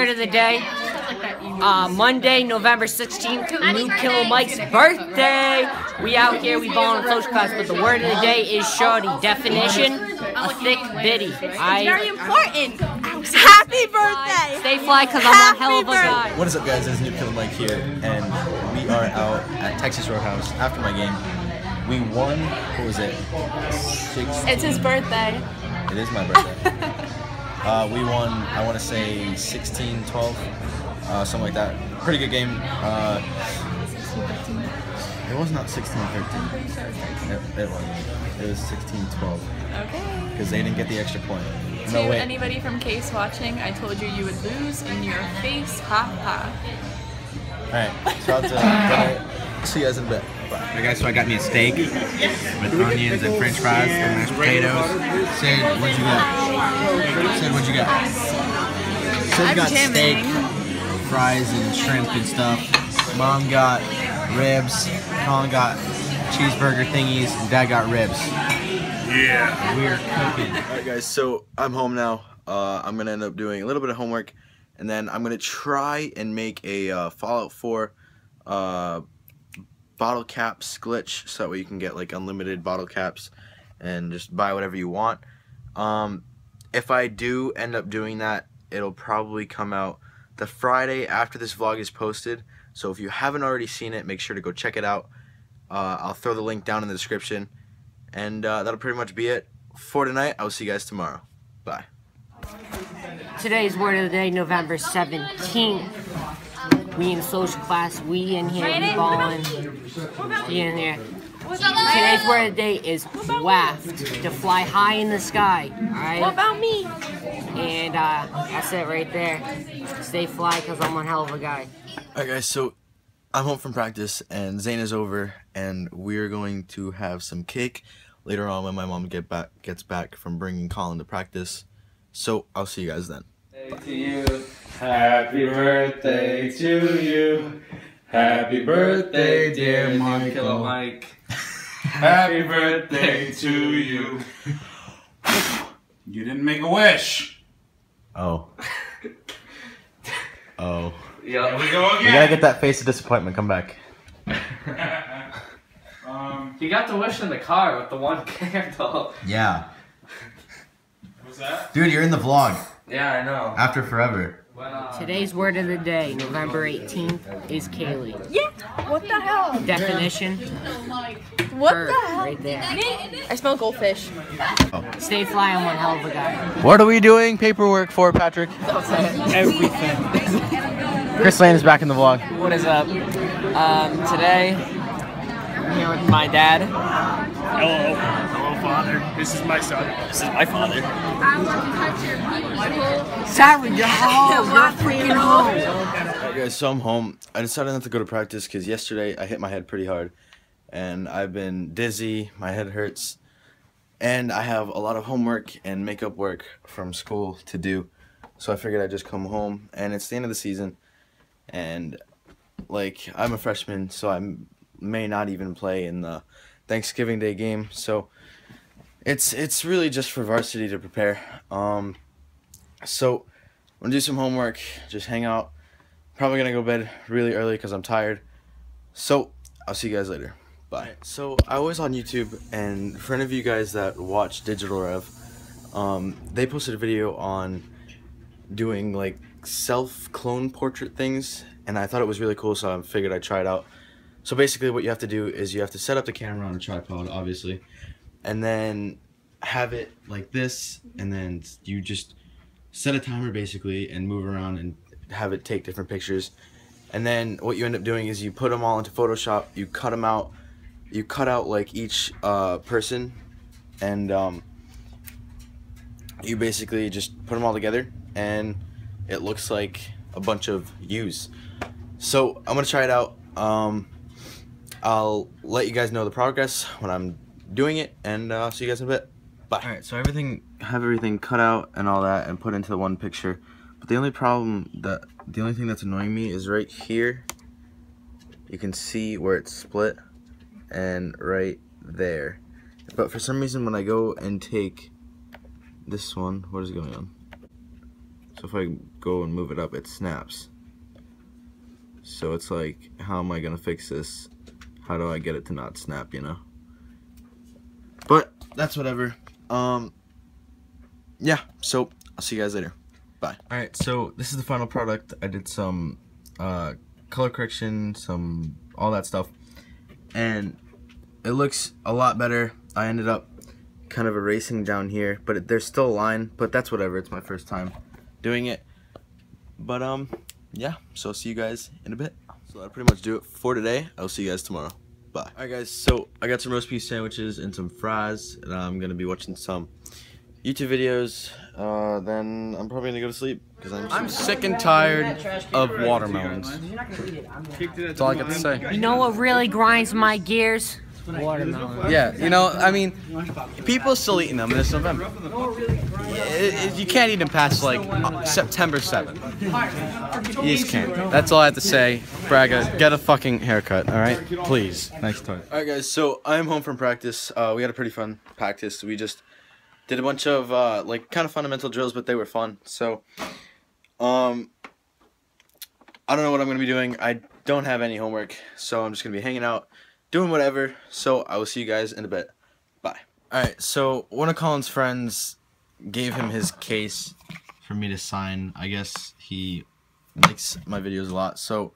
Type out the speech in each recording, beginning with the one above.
word of the day. Monday, November 16th, new Killer Mike's birthday. We out here, we ballin' close class, but the word of the day is shorty. Definition, a thick bitty. It's very important. Happy birthday! Stay fly, because I'm a hell of a guy. What is up, guys? It's new Killer Mike here, and we are out at Texas Roadhouse after my game. We won, what was it? 16. It's his birthday. It is my birthday. We won, I want to say 16-12. Something like that. Pretty good game. It was not 16-13. It wasn't. It was 16-12. Okay. Because they didn't get the extra point. No, to anybody from Case watching, I told you you would lose in your face. Ha ha. Alright. Shout out to see you guys in a bit. Hey guys, so I got me a steak with onions and french fries and mashed potatoes. Sid, what'd you got? Sid, what'd you got? Sid got steak, fries and shrimp and stuff. Mom got ribs. Colin got cheeseburger thingies. And Dad got ribs. Yeah. We're cooking. Alright guys, so I'm home now. I'm going to end up doing a little bit of homework. And then I'm going to try and make a Fallout 4 bottle caps glitch. So that way you can get like unlimited bottle caps and just buy whatever you want. If I do end up doing that, it'll probably come out the Friday after this vlog is posted, so if you haven't already seen it, make sure to go check it out. I'll throw the link down in the description, and that'll pretty much be it for tonight. I will see you guys tomorrow. Bye. Today's word of the day, November 17th. We in social class, we in here, we balling. We in here. Today's word of the day is waft, to fly high in the sky. Alright? What about me? And that's it right there. Stay fly, because I'm one hell of a guy. Alright guys, so I'm home from practice and Zane is over and we're going to have some cake later on when my mom gets back from bringing Colin to practice. So I'll see you guys then. To you. Happy birthday to you. Happy birthday, dear Mike. Killer Mike. Happy birthday to you. You didn't make a wish. Oh. Oh. Yeah, we go again. You gotta get that face of disappointment. Come back. You got the wish in the car with the one candle. Yeah. What's that? Dude, you're in the vlog. Yeah, I know. After forever. Wow. Today's word of the day, November 18th, is Kaylee. Yeah. What the hell? Definition. What the hell? Right there. I smell goldfish. Oh. Stay fly, I'm one hell of a guy. What are we doing paperwork for, Patrick? Everything. Chris Lane is back in the vlog. What is up? Today, I'm here with my dad. Hello. Father. This is my son. This is my father. I want to touch your people. Sarah, you're home. You're freaking home. Alright guys, so I'm home. I decided not to go to practice because yesterday I hit my head pretty hard. And I've been dizzy. My head hurts. And I have a lot of homework and makeup work from school to do. So I figured I'd just come home. And it's the end of the season. And, like, I'm a freshman, so I may not even play in the Thanksgiving Day game. So it's really just for varsity to prepare. So I'm gonna do some homework, just hang out. Probably gonna go to bed really early because I'm tired. So I'll see you guys later. Bye. So I was on YouTube, and for any of you guys that watch Digital Rev, they posted a video on doing like self clone portrait things, and I thought it was really cool, so I figured I'd try it out. So basically what you have to do is you have to set up the camera on a tripod, obviously, and then have it like this, and then you just set a timer basically and move around and have it take different pictures. And then what you end up doing is you put them all into Photoshop, you cut them out, you cut out like each person, and you basically just put them all together and it looks like a bunch of yous. So I'm gonna try it out. I'll let you guys know the progress when I'm doing it, and see you guys in a bit. Bye. Alright, so I have everything cut out and all that and put into the one picture. But the only problem, the only thing that's annoying me is right here. You can see where it's split, and right there. But for some reason when I go and take this one, what is going on? So if I go and move it up, it snaps. So it's like, how am I gonna fix this? How do I get it to not snap, you know? But that's whatever. Yeah, so I'll see you guys later. Bye. Alright, so this is the final product. I did some color correction, some all that stuff, and it looks a lot better. I ended up kind of erasing down here, but there's still a line, but that's whatever. It's my first time doing it. But yeah, so I'll see you guys in a bit. So that'll pretty much do it for today. I'll see you guys tomorrow. Bye. Alright guys, so I got some roast beef sandwiches and some fries, and I'm going to be watching some YouTube videos, then I'm probably gonna go to sleep because I'm sick and tired of watermelons. That's all I got to say. You know what really grinds my gears? Watermelons. Yeah, you know, I mean, people still eating them in this November. You can't eat them past like September 7th. You just can't. That's all I have to say. Braga, get a fucking haircut, alright? Please. Next time. Alright guys, so I'm home from practice. We had a pretty fun practice. We just did a bunch of like kind of fundamental drills, but they were fun. So I don't know what I'm gonna be doing. I don't have any homework, so I'm just gonna be hanging out, doing whatever. So I will see you guys in a bit. Bye. All right, so one of Colin's friends gave him his case for me to sign. I guess he likes my videos a lot, so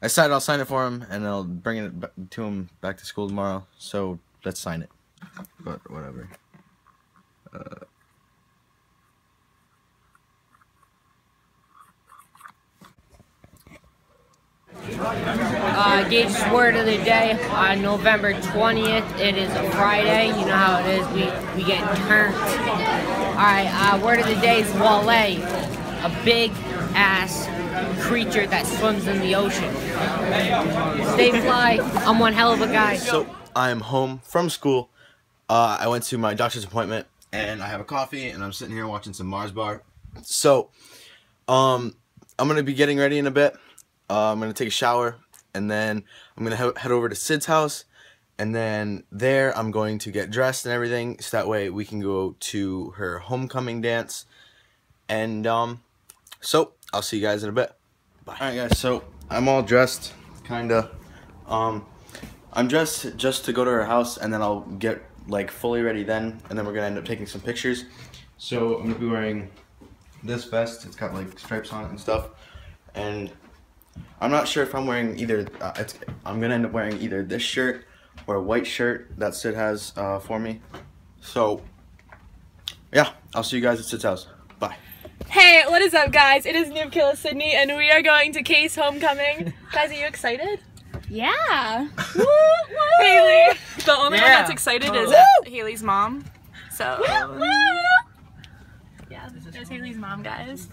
I decided I'll sign it for him and I'll bring it to him back to school tomorrow. So let's sign it, but whatever. Gage's word of the day on November 20th. It is a Friday. You know how it is. We get turned. Alright, word of the day is walleye, a big ass creature that swims in the ocean. Stay fly. I'm one hell of a guy. So I am home from school. I went to my doctor's appointment, and I have a coffee, and I'm sitting here watching some Mars Bar. So, I'm going to be getting ready in a bit. I'm going to take a shower, and then I'm going to head over to Sid's house, and then there I'm going to get dressed and everything, so that way we can go to her homecoming dance. And, so, I'll see you guys in a bit. Bye. Alright guys, so, I'm all dressed, kinda. I'm dressed just to go to her house, and then I'll get like fully ready then, and then we're gonna end up taking some pictures. So I'm gonna be wearing this vest. It's got like stripes on it and stuff, and I'm not sure if I'm wearing either I'm gonna end up wearing either this shirt or a white shirt that Sid has for me. So yeah, I'll see you guys at Sid's house. Bye. Hey, what is up guys? It is Noob Killer Sydney, and we are going to Kay's homecoming. Guys, are you excited? Yeah. Woo, woo. Haley. The only one that's excited is Haley's mom. So woo, woo. Yeah, there's Haley's mom, guys.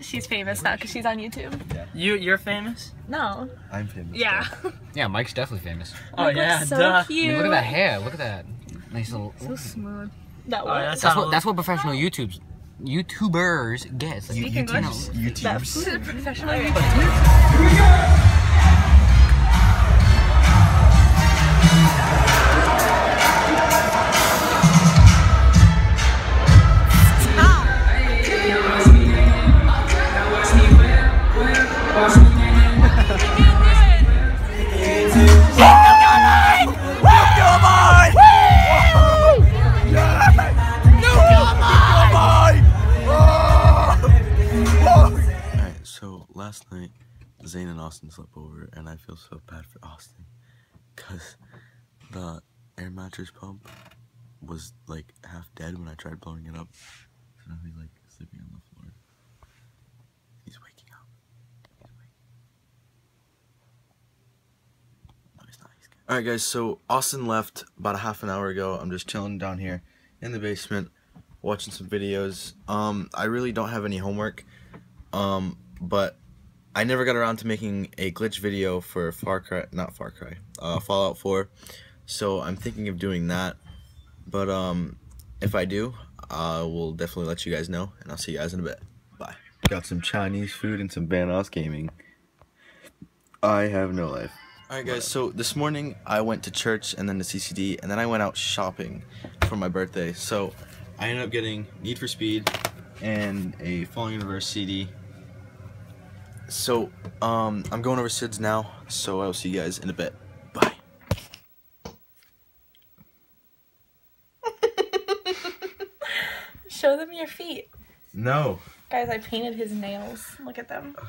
She's famous now because she's on YouTube. Yeah. You're famous? No. I'm famous. Yeah. Though. Yeah, Mike's definitely famous. Oh Mike yeah, so duh. Cute. I mean, look at that hair. Look at that. Nice little. So smooth. That one. That's what professional YouTubers get. Like, speaking of YouTubers. Professional YouTubers. Here we go. Last night, Zane and Austin slept over, and I feel so bad for Austin because the air mattress pump was like half dead when I tried blowing it up. So now he's like sleeping on the floor. He's waking up. He's waking up. No, he's not. He's good. Alright, guys, so Austin left about a half an hour ago. I'm just chilling down here in the basement watching some videos. I really don't have any homework, but I never got around to making a glitch video for Fallout 4, so I'm thinking of doing that, but if I do, I will definitely let you guys know, and I'll see you guys in a bit. Bye. Got some Chinese food and some Banos gaming. I have no life. Alright guys, so this morning I went to church and then to CCD, and then I went out shopping for my birthday, so I ended up getting Need for Speed, and a Fallout Universe CD. So, I'm going over SIDS now, so I'll see you guys in a bit. Bye. Show them your feet. No. Guys, I painted his nails. Look at them. Oh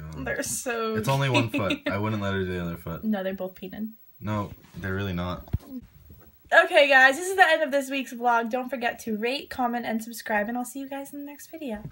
my god. They're so It's cute. Only one foot. I wouldn't let her do the other foot. No, they're both painted. No, they're really not. Okay, guys, this is the end of this week's vlog. Don't forget to rate, comment, and subscribe, and I'll see you guys in the next video.